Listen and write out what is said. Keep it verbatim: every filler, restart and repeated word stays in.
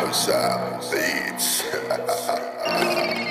Houssam Beats. Houssam Beats.